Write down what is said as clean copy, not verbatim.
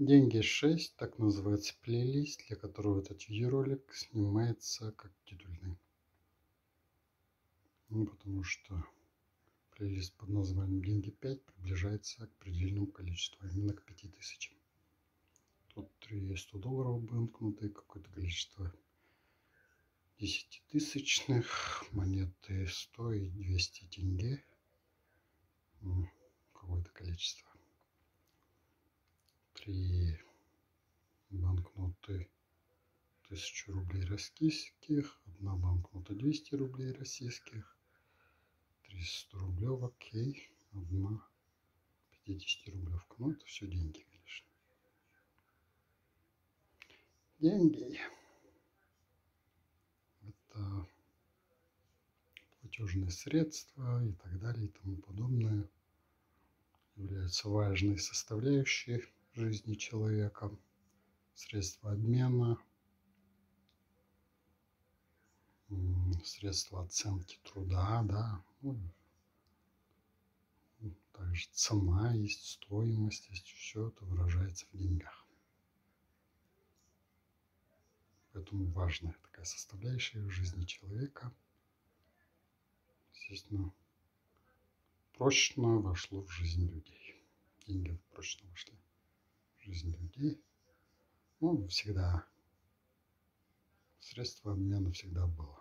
Деньги 6, так называется плейлист, для которого этот видеоролик снимается как титульный. Ну, потому что плейлист под названием Деньги 5 приближается к предельному количеству, именно к 5000. Тут 300 долларов банкноты, какое-то количество 10-тысячных, монеты 100 и 200 тенге, ну, какое-то количество. И банкноты 1000 рублей российских, одна банкнота 200 рублей российских, 300 рублевок и одна 50 рублевка. Ну, это все деньги, конечно. Деньги — это платежные средства и так далее и тому подобное, являются важной составляющей жизни человека, средства обмена, средства оценки труда, да, ну, также цена есть, стоимость есть, все это выражается в деньгах. Поэтому важная такая составляющая в жизни человека, естественно, прочно вошло в жизнь людей. Деньги прочно вошли. Жизнь людей, ну, всегда средство обмена всегда было.